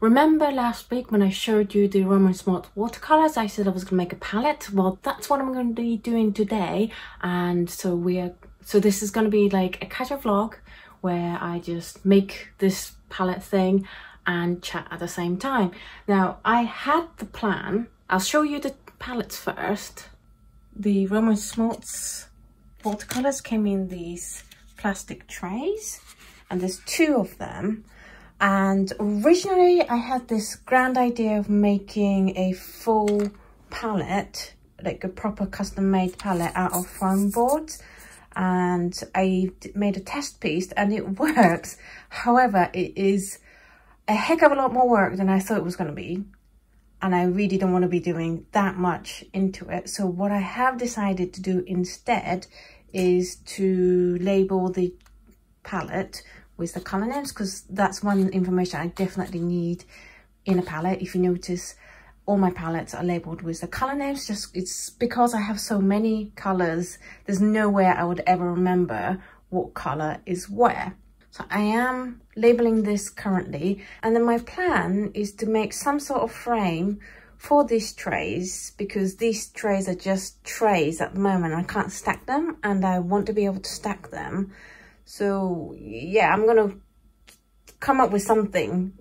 Remember last week when I showed you the Roman Szmal watercolors? I said I was gonna make a palette. Well, that's what I'm gonna be doing today. And so this is gonna be like a casual vlog where I just make this palette thing and chat at the same time. Now, I had the plan. I'll show you the palettes first. The Roman Szmal watercolors came in these plastic trays, and there's two of them. And originally I had this grand idea of making a full palette, like a proper custom-made palette out of foam boards. And I made a test piece and it works. However, it is a heck of a lot more work than I thought it was going to be. And I really don't want to be doing that much into it. So what I have decided to do instead is to label the palette with the color names, because that's one information I definitely need in a palette. If you notice, all my palettes are labeled with the color names. Just it's because I have so many colors, there's nowhere I would ever remember what color is where. So I am labeling this currently, and then my plan is to make some sort of frame for these trays, because these trays are just trays at the moment. I can't stack them and I want to be able to stack them. So yeah, I'm gonna come up with something.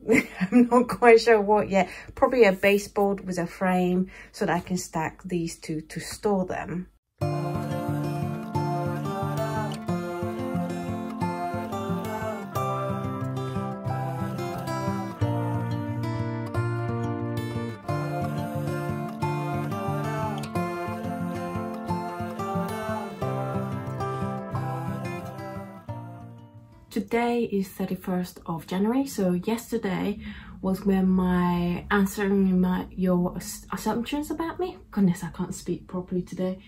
I'm not quite sure what yet. Probably a baseboard with a frame so that I can stack these two to store them. Today is 31st of January, so yesterday was when my answering your assumptions about me. Goodness, I can't speak properly today.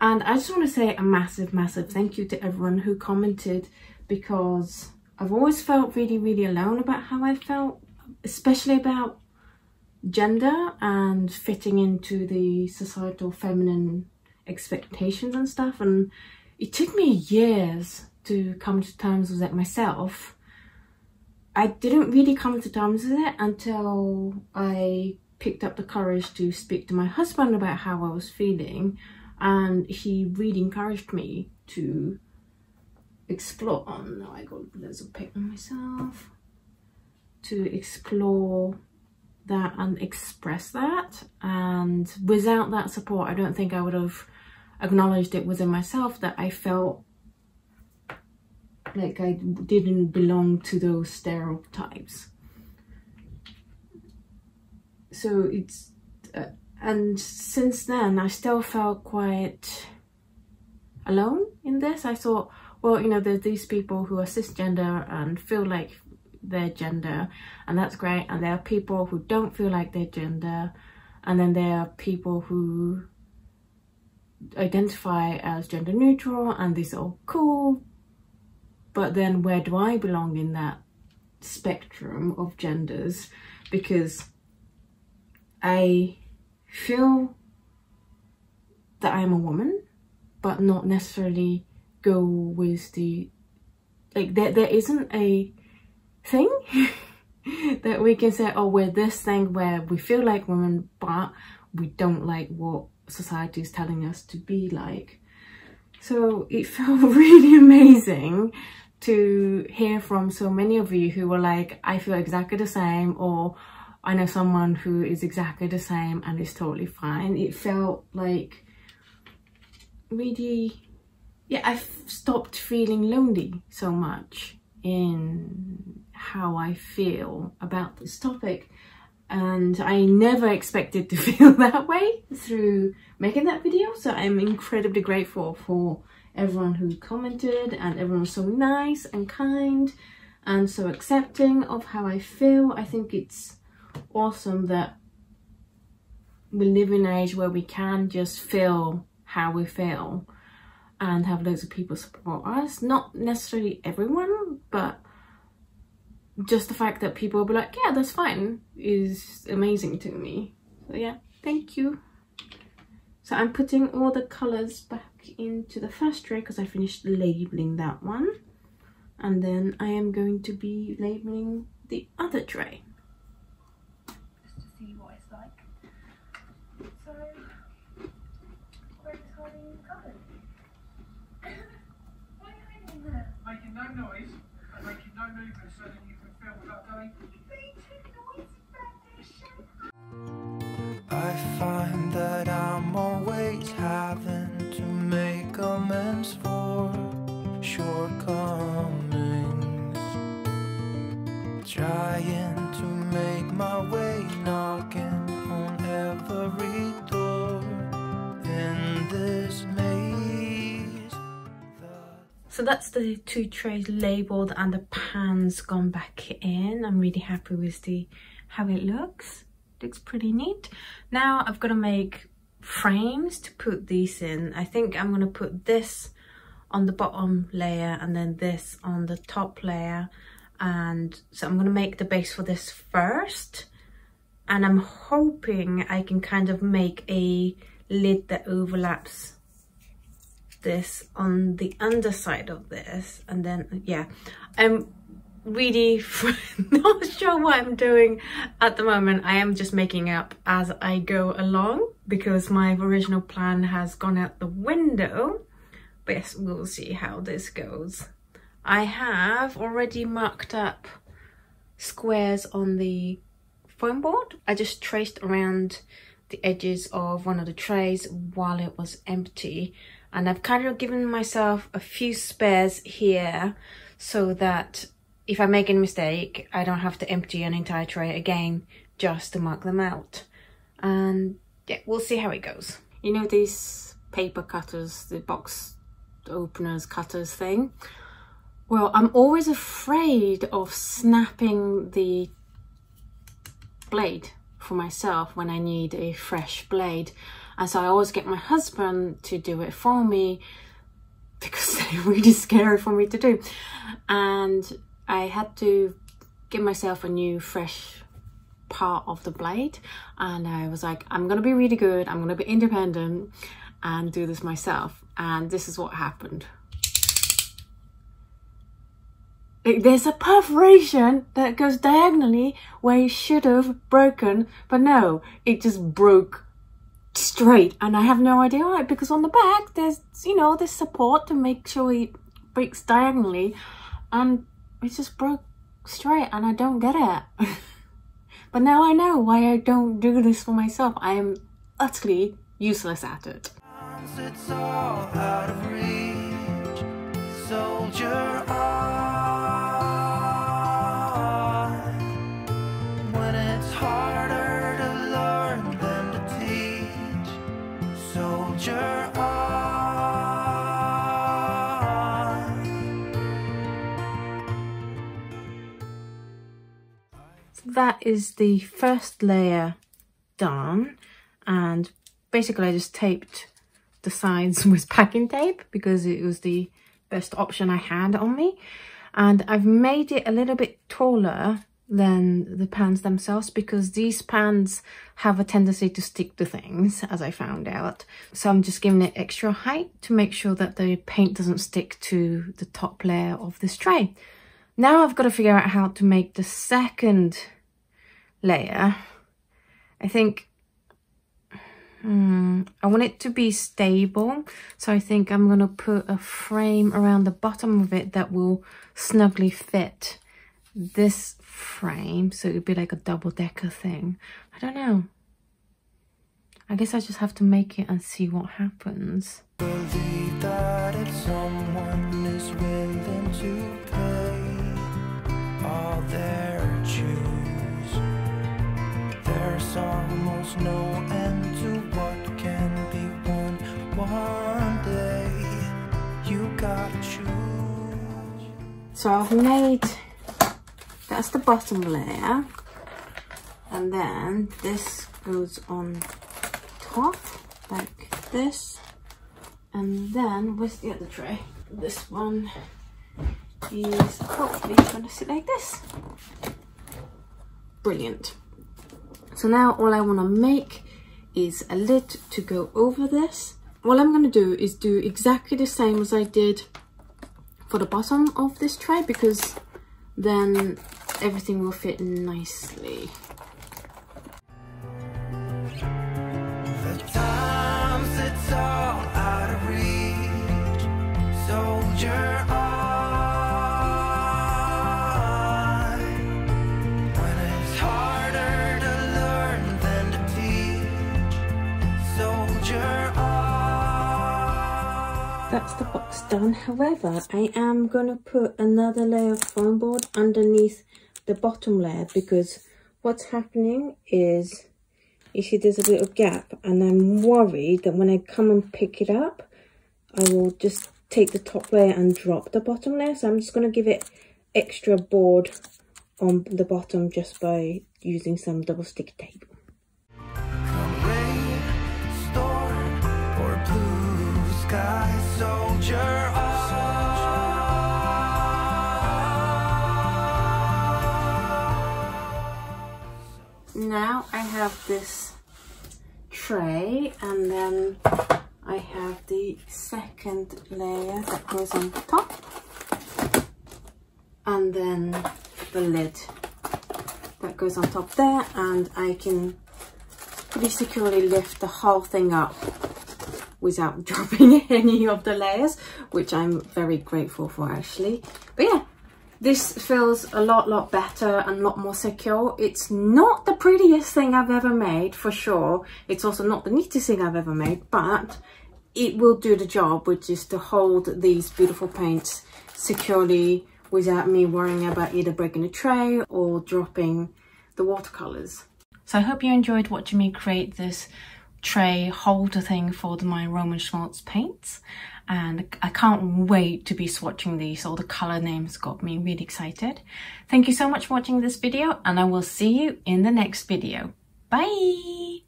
And I just want to say a massive, massive thank you to everyone who commented, because I've always felt really, really alone about how I felt, especially about gender and fitting into the societal feminine expectations and stuff. And it took me years to come to terms with it myself. I didn't really come to terms with it until I picked up the courage to speak to my husband about how I was feeling, and he really encouraged me to explore. Oh no, I got loads of paint on myself. To explore that and express that, and without that support I don't think I would have acknowledged it within myself that I felt like I didn't belong to those stereotypes. So it's and since then I still felt quite alone in this. I thought, well, you know, there's these people who are cisgender and feel like their gender, and that's great, and there are people who don't feel like their gender, and then there are people who identify as gender neutral, and these are all cool. But then where do I belong in that spectrum of genders? Because I feel that I'm a woman, but not necessarily go with the, like, there isn't a thing that we can say, oh, we're this thing where we feel like women, but we don't like what society is telling us to be like. So it felt really amazing to hear from so many of you who were like, I feel exactly the same, or I know someone who is exactly the same and it's totally fine. It felt like really, yeah, I've stopped feeling lonely so much in how I feel about this topic. And I never expected to feel that way through making that video. So I'm incredibly grateful for everyone who commented, and everyone was so nice and kind and so accepting of how I feel. I think it's awesome that we live in an age where we can just feel how we feel and have loads of people support us. Not necessarily everyone, but just the fact that people will be like, yeah, that's fine, is amazing to me. So yeah, thank you. So I'm putting all the colours back into the first tray because I finished labelling that one. And then I am going to be labelling the other tray. what it's like. So we're exciting in the cupboard. Why are you hanging there? Making no noise and making no movement so that you can feel without going, be too noisy foundation. I find that I'm always having to make amends for shortcomings, trying to make my way, knocking on every door in this maze. So that's the two trays labelled and the pan's gone back in. I'm really happy with how it looks. Looks pretty neat. Now I've got to make frames to put these in. I think I'm going to put this on the bottom layer and then this on the top layer, and so I'm going to make the base for this first, and I'm hoping I can kind of make a lid that overlaps this on the underside of this, and then yeah, I'm really not sure what I'm doing at the moment. I am just making up as I go along because my original plan has gone out the window. But yes, we'll see how this goes. I have already marked up squares on the foam board. I just traced around the edges of one of the trays while it was empty, and I've kind of given myself a few spares here so that if I make a mistake, I don't have to empty an entire tray again just to mark them out. And yeah, we'll see how it goes. You know these paper cutters, the box openers, cutters thing? Well, I'm always afraid of snapping the blade for myself when I need a fresh blade. And so I always get my husband to do it for me because they're really scary for me to do. And I had to give myself a new fresh part of the blade, and I was like, I'm gonna be really good, I'm gonna be independent and do this myself. And this is what happened. There's a perforation that goes diagonally where it should have broken, but no, it just broke straight, and I have no idea why, because on the back there's, you know, this support to make sure it breaks diagonally, and it just broke straight, and I don't get it. But now I know why I don't do this for myself. I am utterly useless at it. It's all out of reach. Soldier on. When it's harder to learn than to teach. Soldier on. That is the first layer done, and basically I just taped the sides with packing tape because it was the best option I had on me, and I've made it a little bit taller than the pans themselves because these pans have a tendency to stick to things, as I found out. So I'm just giving it extra height to make sure that the paint doesn't stick to the top layer of this tray. Now I've got to figure out how to make the second layer. I think I want it to be stable, so I think I'm going to put a frame around the bottom of it that will snugly fit this frame, so it would be like a double-decker thing. I don't know. I guess I just have to make it and see what happens. Believe that if someone is willing to pay all their dues, there's almost no end to what can be won. One day you gotta choose. So I've made, that's the bottom layer, and then this goes on top like this, and then with the other tray, this one is hopefully going to sit like this. Brilliant. So now all I want to make is a lid to go over this. What I'm going to do is do exactly the same as I did for the bottom of this tray, because then everything will fit nicely. That's the box done. However, I am going to put another layer of foam board underneath the bottom layer, because what's happening is, you see there's a little gap, and I'm worried that when I come and pick it up, I will just take the top layer and drop the bottom layer. So I'm just going to give it extra board on the bottom just by using some double stick tape. Now I have this tray, and then I have the second layer that goes on top, and then the lid that goes on top there, and I can pretty securely lift the whole thing up without dropping any of the layers, which I'm very grateful for actually. But yeah, this feels a lot better and a lot more secure. It's not the prettiest thing I've ever made, for sure. It's also not the neatest thing I've ever made, but it will do the job, which is to hold these beautiful paints securely without me worrying about either breaking the tray or dropping the watercolors. So I hope you enjoyed watching me create this tray holder thing for my Roman Szmal paints, and I can't wait to be swatching these. All the color names got me really excited. Thank you so much for watching this video, and I will see you in the next video. Bye!